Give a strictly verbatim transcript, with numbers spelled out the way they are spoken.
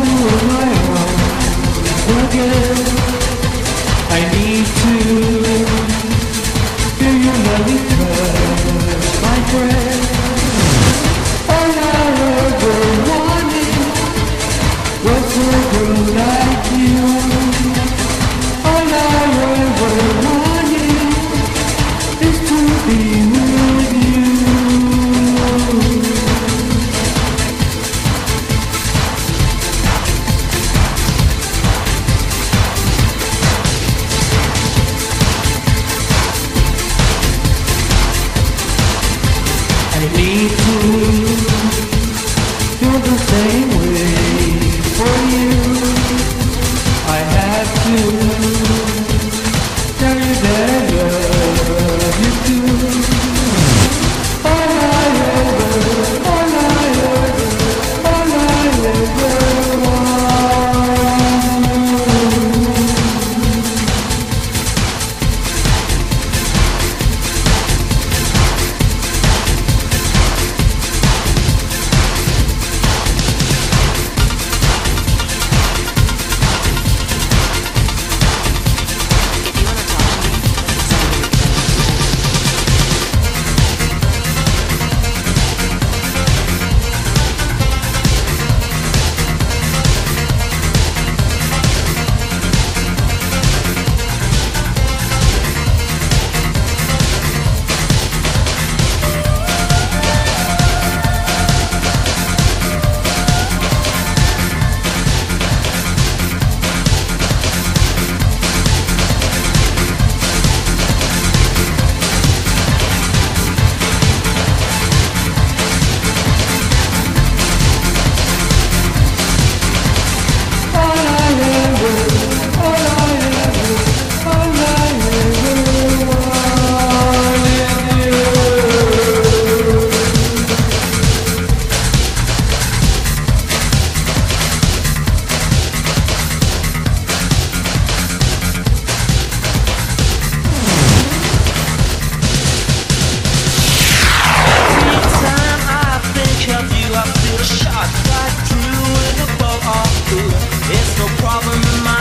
Problem in my